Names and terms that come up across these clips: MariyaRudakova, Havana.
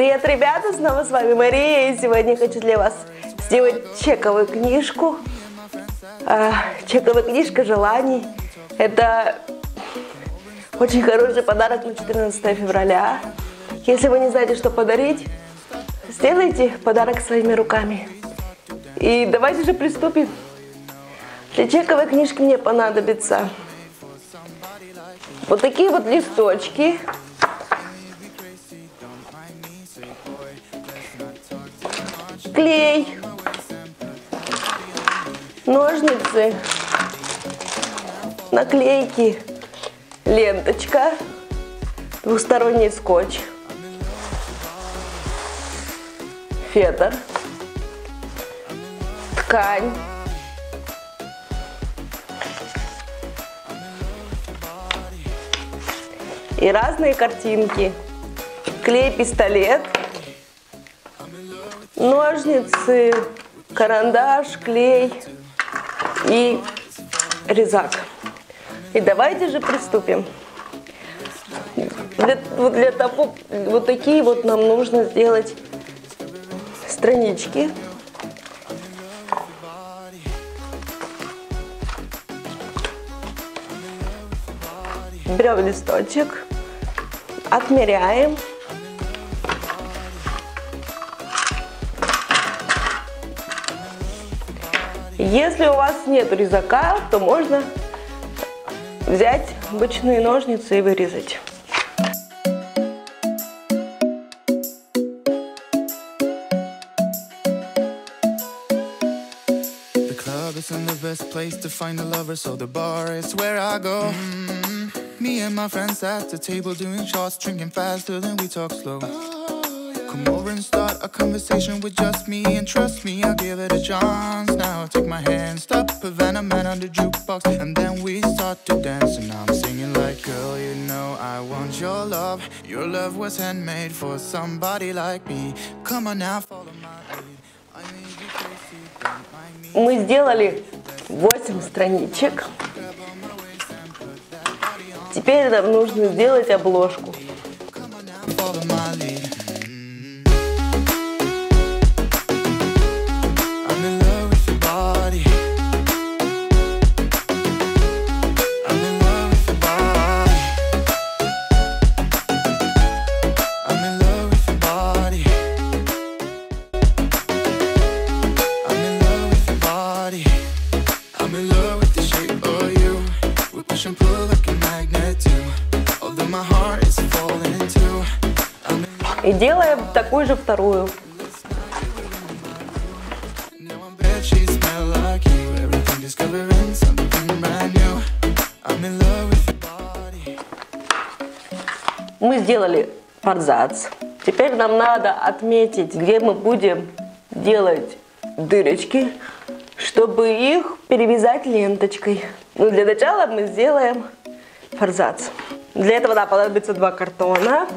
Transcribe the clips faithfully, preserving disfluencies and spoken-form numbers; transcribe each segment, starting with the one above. Привет, ребята! Снова с вами Мария, и сегодня я хочу для вас сделать чековую книжку. Чековая книжка желаний. Это очень хороший подарок на четырнадцатое февраля. Если вы не знаете, что подарить, сделайте подарок своими руками. И давайте же приступим. Для чековой книжки мне понадобится вот такие вот листочки. Клей, ножницы, наклейки, ленточка, двухсторонний скотч, фетр, ткань, и разные картинки, клей-пистолет, ножницы, карандаш, клей и резак. И давайте же приступим. Для, для того, вот такие вот нам нужно сделать странички. Берем листочек, отмеряем. Если у вас нет резака, то можно взять обычные ножницы и вырезать. Me and my friends at the table doing shots, drinking faster than we talk slow. Come over and start a conversation with just me, and trust me, I'll give it a chance. Now take my hand, stop, Havana Man on the jukebox, and then we start to dance. And I'm singing like, girl, you know I want your love. Your love was handmade for somebody like me. Come on now, follow my lead. I need you crazy, don't mind me. Мы сделали восемь страничек. Теперь нам нужно сделать обложку. И делаем такую же вторую. Мы сделали абзац. Теперь нам надо отметить, где мы будем делать дырочки, чтобы их перевязать ленточкой. Но для начала мы сделаем абзац. Для этого нам понадобится два картона,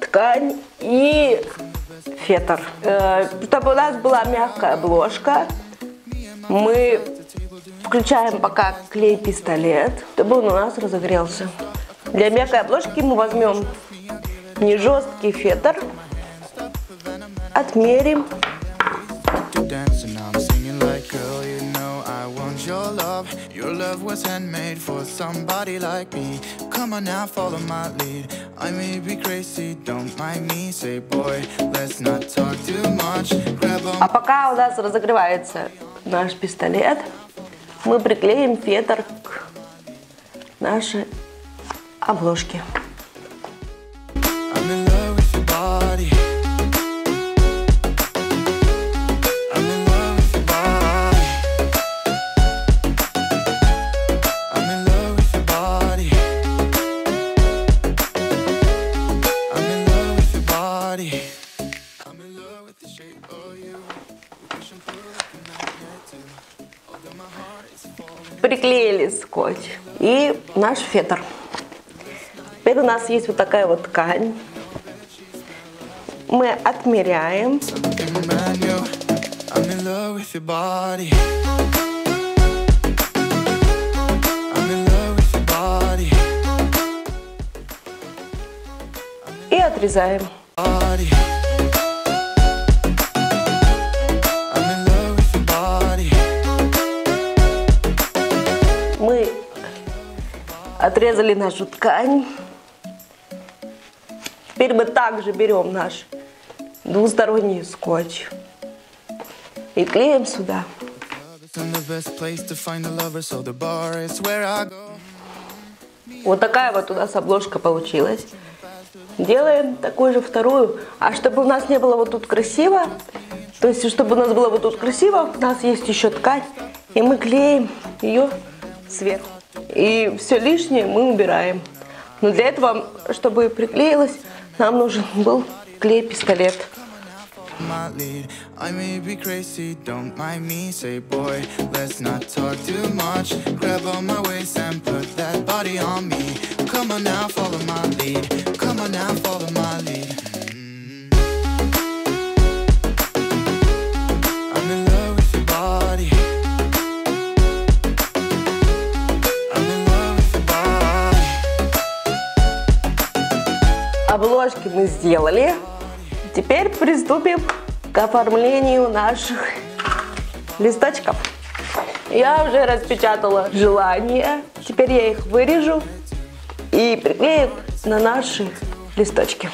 ткань и фетр. Чтобы у нас была мягкая обложка, мы включаем пока клей-пистолет, чтобы он у нас разогрелся. Для мягкой обложки мы возьмем не жесткий фетр, отмерим. Your love was handmade for somebody like me. Come on now, follow my lead. I may be crazy, don't mind me. Say, boy, let's not talk too much. А пока у нас разогревается наш пистолет, мы приклеим фетр к нашей обложке. Приклеили скотч и наш фетр. Теперь у нас есть вот такая вот ткань. Мы отмеряем. И отрезаем. Мы отрезали нашу ткань. Теперь мы также берем наш двусторонний скотч и клеим сюда. Вот такая вот у нас обложка получилась. Делаем такую же вторую. А чтобы у нас не было вот тут красиво, то есть чтобы у нас было вот тут красиво, у нас есть еще ткань, и мы клеим ее сверху. И все лишнее мы убираем. Но для этого, чтобы приклеилось, нам нужен был клей-пистолет. Обложки мы сделали. Теперь приступим к оформлению наших листочков. Я уже распечатала желания. Теперь я их вырежу и приклею на наши листочки.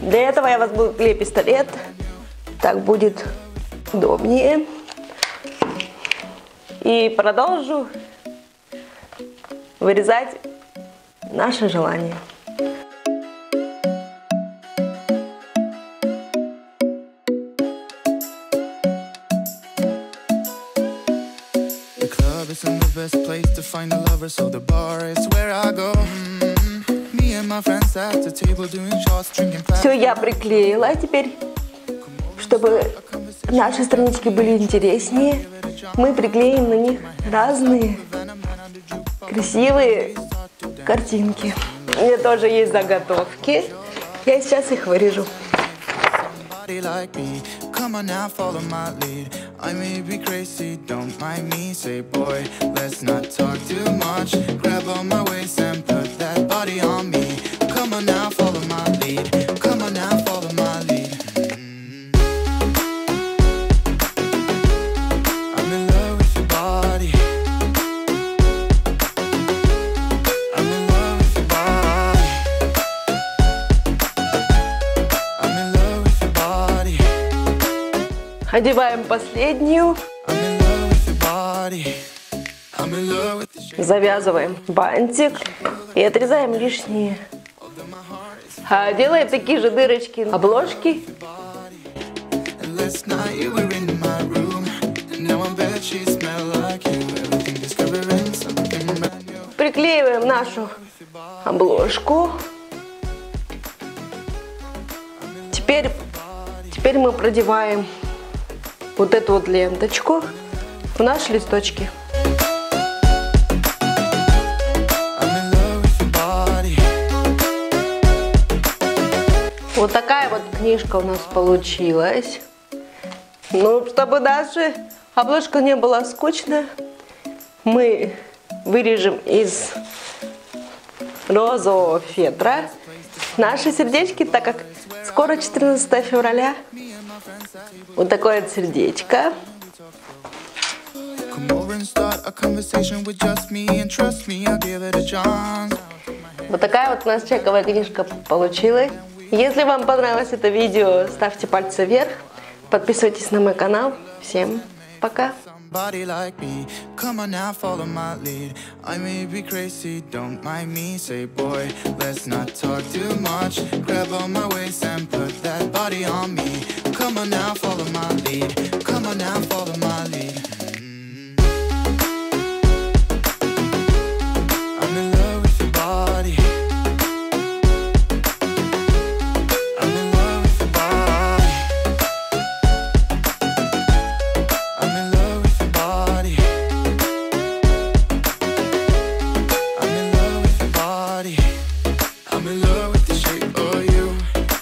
Для этого я возьму клей-пистолет. Так будет удобнее. И продолжу вырезать наше желание. Все, я приклеила теперь, чтобы наши странички были интереснее. Мы приклеим на них разные красивые картинки. У меня тоже есть заготовки. Я сейчас их вырежу. Одеваем последнюю, завязываем бантик и отрезаем лишние. А делаем такие же дырочки обложки. Приклеиваем нашу обложку. Теперь, теперь мы продеваем вот эту вот ленточку в наши листочки. Вот такая вот книжка у нас получилась. Ну, чтобы даже обложка не была скучная, мы вырежем из розового фетра наши сердечки, так как скоро четырнадцатое февраля. Вот такое вот сердечко. Вот такая вот у нас чековая книжка получилась. Если вам понравилось это видео, ставьте пальцы вверх. Подписывайтесь на мой канал. Всем пока! Somebody like me, come on now, follow my lead. I may be crazy, don't mind me. Say boy, let's not talk too much. Grab on my waist and put that body on me. Come on now, follow my lead. Come on now, follow my lead. I'm in love with the shape of you.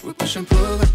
We push and pull.